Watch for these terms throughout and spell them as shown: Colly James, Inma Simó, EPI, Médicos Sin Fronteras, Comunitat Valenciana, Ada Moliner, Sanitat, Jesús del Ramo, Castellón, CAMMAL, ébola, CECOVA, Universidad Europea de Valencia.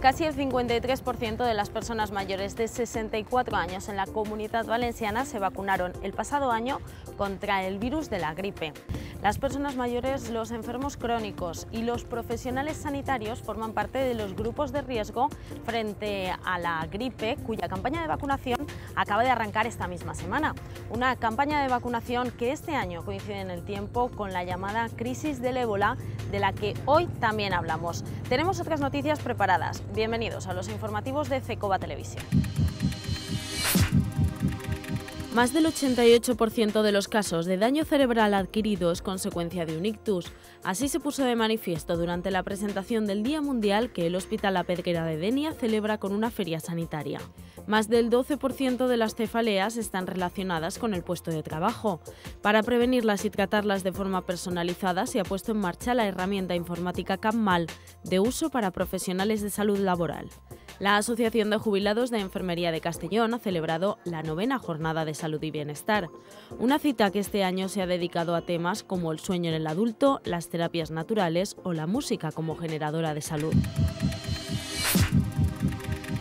Casi el 53% de las personas mayores de 64 años en la Comunitat Valenciana se vacunaron el pasado año contra el virus de la gripe. Las personas mayores, los enfermos crónicos y los profesionales sanitarios forman parte de los grupos de riesgo frente a la gripe, cuya campaña de vacunación acaba de arrancar esta misma semana. Una campaña de vacunación que este año coincide en el tiempo con la llamada crisis del ébola, de la que hoy también hablamos. Tenemos otras noticias preparadas. Bienvenidos a los informativos de CECOVA Televisión. Más del 88% de los casos de daño cerebral adquirido es consecuencia de un ictus. Así se puso de manifiesto durante la presentación del Día Mundial que el Hospital La Pedrera de Denia celebra con una feria sanitaria. Más del 12% de las cefaleas están relacionadas con el puesto de trabajo. Para prevenirlas y tratarlas de forma personalizada se ha puesto en marcha la herramienta informática CAMMAL, de uso para profesionales de salud laboral. La Asociación de Jubilados de Enfermería de Castellón ha celebrado la 9ª Jornada de Salud y Bienestar, una cita que este año se ha dedicado a temas como el sueño en el adulto, las terapias naturales o la música como generadora de salud.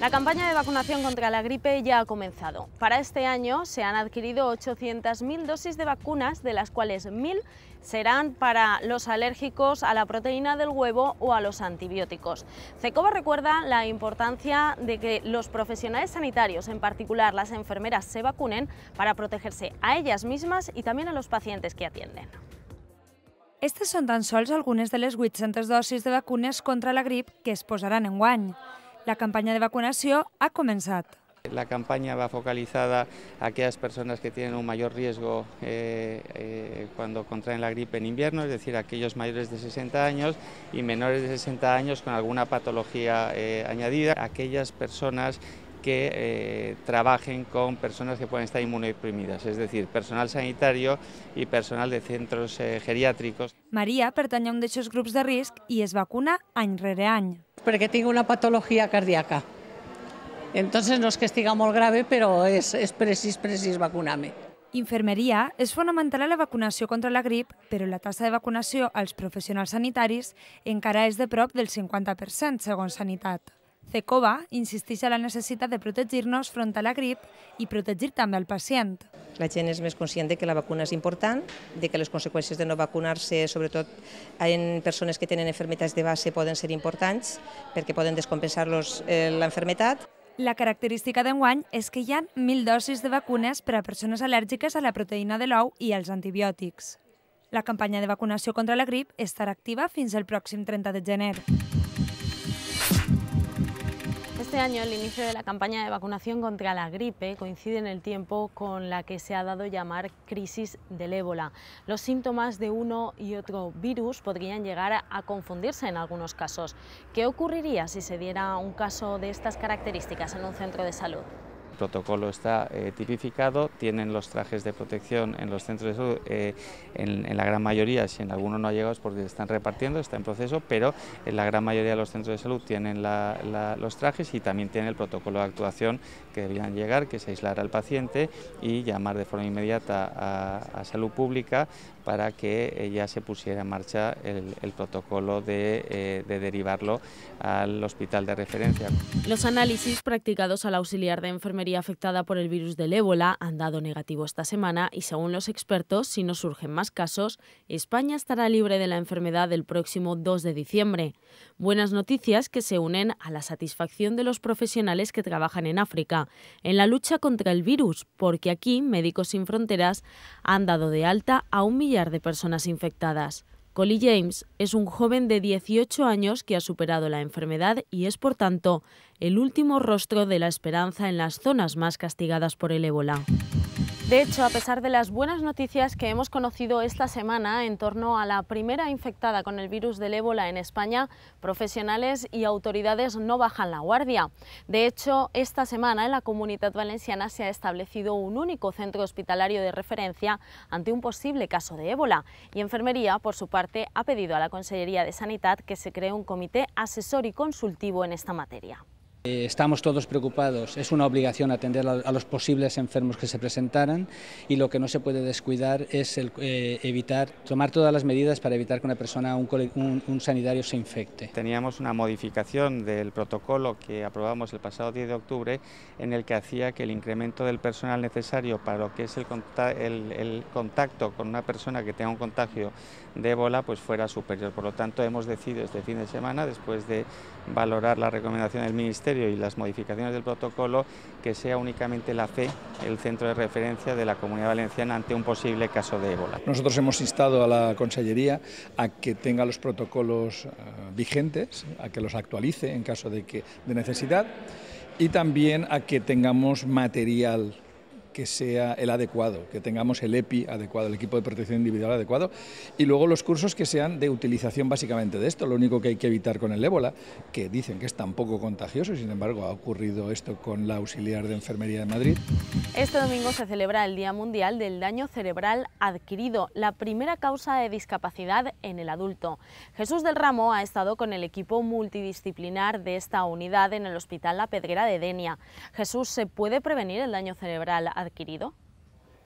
La campaña de vacunación contra la gripe ya ha comenzado. Para este año se han adquirido 800.000 dosis de vacunas, de las cuales 1.000 serán para los alérgicos a la proteína del huevo o a los antibióticos. CECOVA recuerda la importancia de que los profesionales sanitarios, en particular las enfermeras, se vacunen para protegerse a ellas mismas y también a los pacientes que atienden. Estes són tan sols algunes de les 800 dosis de vacunes contra la grip que es posaran en guany. La campaña de vacunación ha comenzado. La campaña va focalizada a aquellas personas que tienen un mayor riesgo cuando contraen la gripe en invierno, es decir, aquellos mayores de 60 años y menores de 60 años con alguna patología añadida, aquellas personas que trabajen con personas que pueden estar inmunodeprimidas, es decir, personal sanitario y personal de centros geriátricos. María pertany a un d'aquests grups de risc y es vacuna any rere any. Porque tengo una patología cardíaca, entonces no es que estiga muy grave, pero es preciso vacunarme. Infermeria és fonamental a la vacunació contra la grip, però la tasa de vacunació als professionals sanitaris encara és de prop del 50%, segons Sanitat. CECOVA insisteix en la necessitat de protegir-nos front a la grip i protegir també el pacient. La gent és més conscient que la vacuna és important, que les conseqüències de no vacunar-se, sobretot en persones que tenen malalties de base, poden ser importants perquè poden descompensar-los la malaltia. La característica d'enguany és que hi ha 1.000 dosis de vacunes per a persones al·lèrgiques a la proteïna de l'ou i als antibiòtics. La campanya de vacunació contra la grip estarà activa fins al pròxim 30 de gener. Este año el inicio de la campaña de vacunación contra la gripe coincide en el tiempo con la que se ha dado llamar crisis del ébola. Los síntomas de uno y otro virus podrían llegar a confundirse en algunos casos. ¿Qué ocurriría si se diera un caso de estas características en un centro de salud? El protocolo está tipificado, tienen los trajes de protección en los centros de salud, en la gran mayoría, si en alguno no ha llegado es porque se están repartiendo, está en proceso, pero en la gran mayoría de los centros de salud tienen los trajes y también tienen el protocolo de actuación que deberían llegar, que es aislar al paciente y llamar de forma inmediata a salud pública para que ya se pusiera en marcha el protocolo de derivarlo al hospital de referencia. Los análisis practicados al auxiliar de enfermería afectada por el virus del ébola han dado negativo esta semana y, según los expertos, si no surgen más casos, España estará libre de la enfermedad el próximo 2 de diciembre. Buenas noticias que se unen a la satisfacción de los profesionales que trabajan en África en la lucha contra el virus, porque aquí Médicos Sin Fronteras han dado de alta a 1 millar de personas infectadas. Colly James es un joven de 18 años que ha superado la enfermedad y es, por tanto, el último rostro de la esperanza en las zonas más castigadas por el ébola. De hecho, a pesar de las buenas noticias que hemos conocido esta semana en torno a la primera infectada con el virus del ébola en España, profesionales y autoridades no bajan la guardia. De hecho, esta semana en la Comunitat Valenciana se ha establecido un único centro hospitalario de referencia ante un posible caso de ébola. Y Enfermería, por su parte, ha pedido a la Consellería de Sanitat que se cree un comité asesor y consultivo en esta materia. Estamos todos preocupados, es una obligación atender a los posibles enfermos que se presentaran y lo que no se puede descuidar es tomar todas las medidas para evitar que una persona, un sanitario se infecte. Teníamos una modificación del protocolo que aprobamos el pasado 10 de octubre en el que hacía que el incremento del personal necesario para lo que es el contacto con una persona que tenga un contagio de ébola pues fuera superior. Por lo tanto, hemos decidido este fin de semana, después de valorar la recomendación del Ministerio y las modificaciones del protocolo, que sea únicamente la CE, el centro de referencia de la Comunidad Valenciana ante un posible caso de ébola. Nosotros hemos instado a la Consellería a que tenga los protocolos vigentes, a que los actualice en caso de necesidad y también a que tengamos material que sea el adecuado, que tengamos el EPI adecuado, el equipo de protección individual adecuado, y luego los cursos que sean de utilización básicamente de esto. Lo único que hay que evitar con el ébola, que dicen que es tan poco contagioso, y sin embargo ha ocurrido esto con la auxiliar de enfermería de Madrid. Este domingo se celebra el Día Mundial del Daño Cerebral Adquirido, la primera causa de discapacidad en el adulto. Jesús del Ramo ha estado con el equipo multidisciplinar de esta unidad en el Hospital La Pedrera de Denia. Jesús, ¿se puede prevenir el daño cerebral adquirido?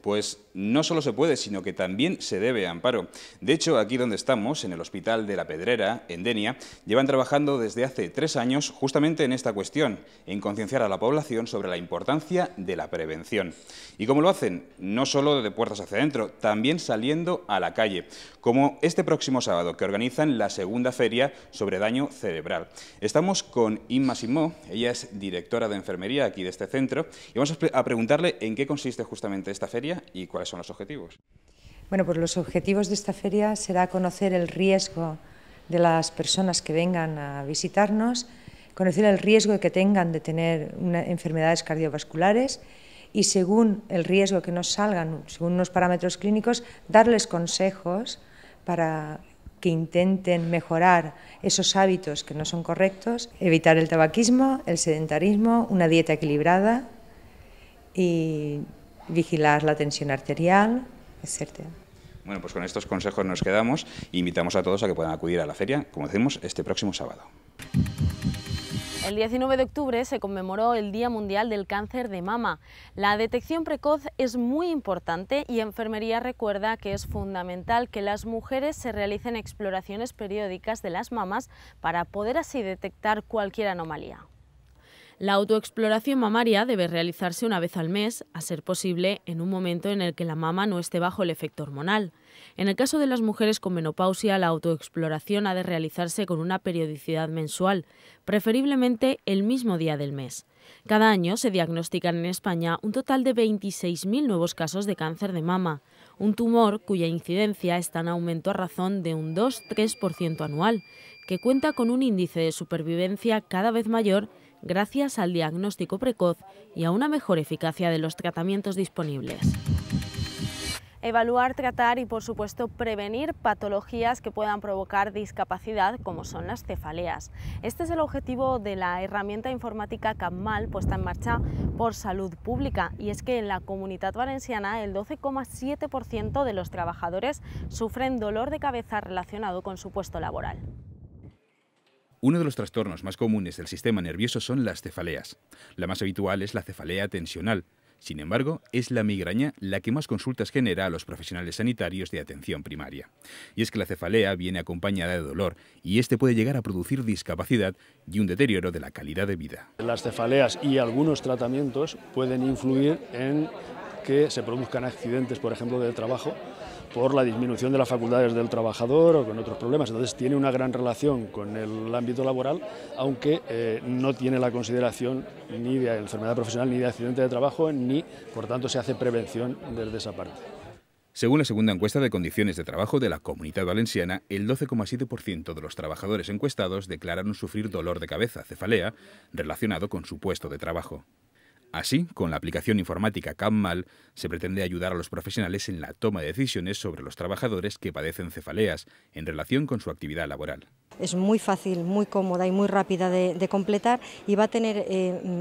Pues no solo se puede, sino que también se debe, Amparo. De hecho, aquí donde estamos, en el Hospital de la Pedrera, en Denia, llevan trabajando desde hace 3 años justamente en esta cuestión, en concienciar a la población sobre la importancia de la prevención. ¿Y cómo lo hacen? No solo de puertas hacia adentro, también saliendo a la calle, como este próximo sábado, que organizan la segunda feria sobre daño cerebral. Estamos con Inma Simó, ella es directora de enfermería aquí de este centro, y vamos a preguntarle en qué consiste justamente esta feria y cuáles son los objetivos. Bueno, pues los objetivos de esta feria será conocer el riesgo de las personas que vengan a visitarnos, conocer el riesgo que tengan de tener enfermedades cardiovasculares y según el riesgo que nos salgan, según unos parámetros clínicos, darles consejos para que intenten mejorar esos hábitos que no son correctos, evitar el tabaquismo, el sedentarismo, una dieta equilibrada y vigilar la tensión arterial, etc. Bueno, pues con estos consejos nos quedamos e invitamos a todos a que puedan acudir a la feria, como decimos, este próximo sábado. El 19 de octubre se conmemoró el Día Mundial del Cáncer de Mama. La detección precoz es muy importante y Enfermería recuerda que es fundamental que las mujeres se realicen exploraciones periódicas de las mamas para poder así detectar cualquier anomalía. La autoexploración mamaria debe realizarse una vez al mes, a ser posible en un momento en el que la mama no esté bajo el efecto hormonal. En el caso de las mujeres con menopausia, la autoexploración ha de realizarse con una periodicidad mensual, preferiblemente el mismo día del mes. Cada año se diagnostican en España un total de 26.000 nuevos casos de cáncer de mama, un tumor cuya incidencia está en aumento a razón de un 2-3% anual, que cuenta con un índice de supervivencia cada vez mayor gracias al diagnóstico precoz y a una mejor eficacia de los tratamientos disponibles. Evaluar, tratar y, por supuesto, prevenir patologías que puedan provocar discapacidad, como son las cefaleas. Este es el objetivo de la herramienta informática CAMMAL, puesta en marcha por Salud Pública, y es que en la Comunitat Valenciana el 12,7% de los trabajadores sufren dolor de cabeza relacionado con su puesto laboral. Uno de los trastornos más comunes del sistema nervioso son las cefaleas. La más habitual es la cefalea tensional. Sin embargo, es la migraña la que más consultas genera a los profesionales sanitarios de atención primaria. Y es que la cefalea viene acompañada de dolor y este puede llegar a producir discapacidad y un deterioro de la calidad de vida. Las cefaleas y algunos tratamientos pueden influir en que se produzcan accidentes, por ejemplo, de trabajo, por la disminución de las facultades del trabajador o con otros problemas. Entonces tiene una gran relación con el ámbito laboral, aunque no tiene la consideración ni de enfermedad profesional, ni de accidente de trabajo, ni por tanto se hace prevención desde esa parte. Según la segunda encuesta de condiciones de trabajo de la Comunitat Valenciana, el 12,7% de los trabajadores encuestados declararon sufrir dolor de cabeza, cefalea, relacionado con su puesto de trabajo. Así, con la aplicación informática CAMMAL se pretende ayudar a los profesionales en la toma de decisiones sobre los trabajadores que padecen cefaleas en relación con su actividad laboral. Es muy fácil, muy cómoda y muy rápida de completar y va a tener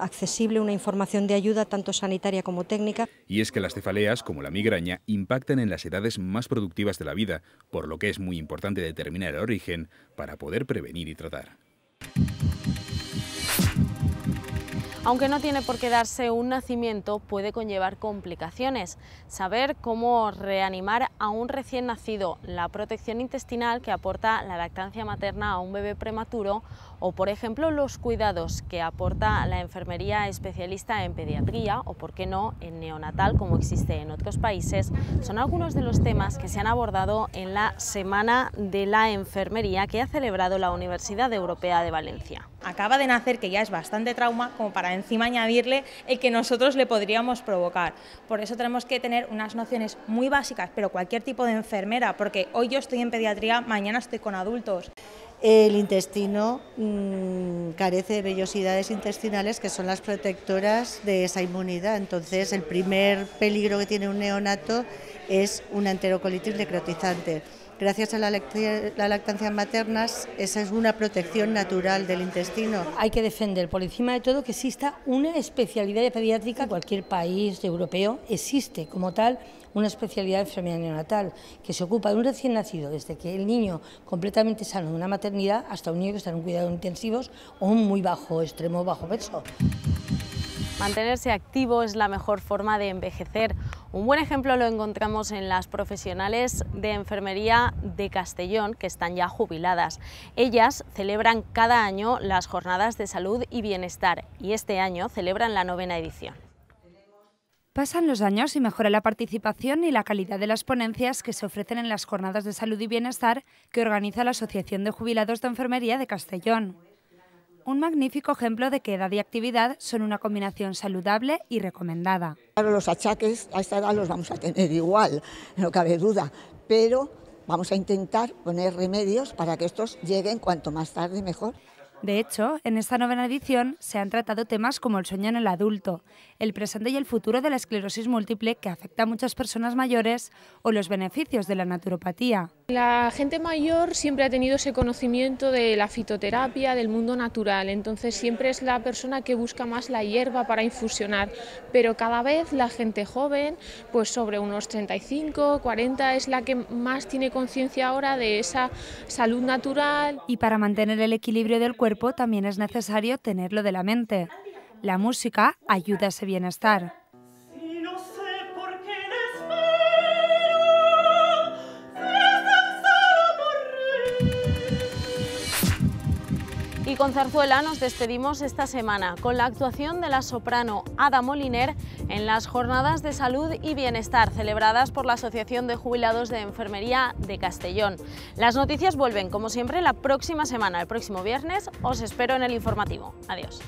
accesible una información de ayuda tanto sanitaria como técnica. Y es que las cefaleas, como la migraña, impactan en las edades más productivas de la vida, por lo que es muy importante determinar el origen para poder prevenir y tratar. Aunque no tiene por qué darse un nacimiento, puede conllevar complicaciones. Saber cómo reanimar a un recién nacido, la protección intestinal que aporta la lactancia materna a un bebé prematuro o, por ejemplo, los cuidados que aporta la enfermería especialista en pediatría o, por qué no, en neonatal, como existe en otros países, son algunos de los temas que se han abordado en la Semana de la Enfermería que ha celebrado la Universidad Europea de Valencia. Acaba de nacer, que ya es bastante trauma, como para encima añadirle el que nosotros le podríamos provocar. Por eso tenemos que tener unas nociones muy básicas, pero cualquier tipo de enfermera, porque hoy yo estoy en pediatría, mañana estoy con adultos. El intestino carece de vellosidades intestinales que son las protectoras de esa inmunidad. Entonces, el primer peligro que tiene un neonato es una enterocolitis necrotizante. Gracias a la lactancia materna, esa es una protección natural del intestino. Hay que defender, por encima de todo, que exista una especialidad pediátrica. En cualquier país europeo existe como tal una especialidad de enfermería neonatal que se ocupa de un recién nacido, desde que el niño completamente sano de una maternidad hasta un niño que está en un cuidado intensivos o un muy bajo extremo, bajo peso. Mantenerse activo es la mejor forma de envejecer. Un buen ejemplo lo encontramos en las profesionales de enfermería de Castellón, que están ya jubiladas. Ellas celebran cada año las jornadas de salud y bienestar y este año celebran la 9ª edición. Pasan los años y mejora la participación y la calidad de las ponencias que se ofrecen en las jornadas de salud y bienestar que organiza la Asociación de Jubilados de Enfermería de Castellón. Un magnífico ejemplo de que edad y actividad son una combinación saludable y recomendada. Claro, los achaques a esta edad los vamos a tener igual, no cabe duda, pero vamos a intentar poner remedios para que estos lleguen cuanto más tarde mejor. De hecho, en esta 9ª edición se han tratado temas como el sueño en el adulto, el presente y el futuro de la esclerosis múltiple que afecta a muchas personas mayores o los beneficios de la naturopatía. La gente mayor siempre ha tenido ese conocimiento de la fitoterapia, del mundo natural, entonces siempre es la persona que busca más la hierba para infusionar, pero cada vez la gente joven, pues sobre unos 35, 40, es la que más tiene conciencia ahora de esa salud natural. Y para mantener el equilibrio del cuerpo también es necesario tenerlo de la mente. La música ayuda a ese bienestar. Y con zarzuela nos despedimos esta semana con la actuación de la soprano Ada Moliner en las Jornadas de Salud y Bienestar celebradas por la Asociación de Jubilados de Enfermería de Castellón. Las noticias vuelven, como siempre, la próxima semana. El próximo viernes os espero en el informativo. Adiós.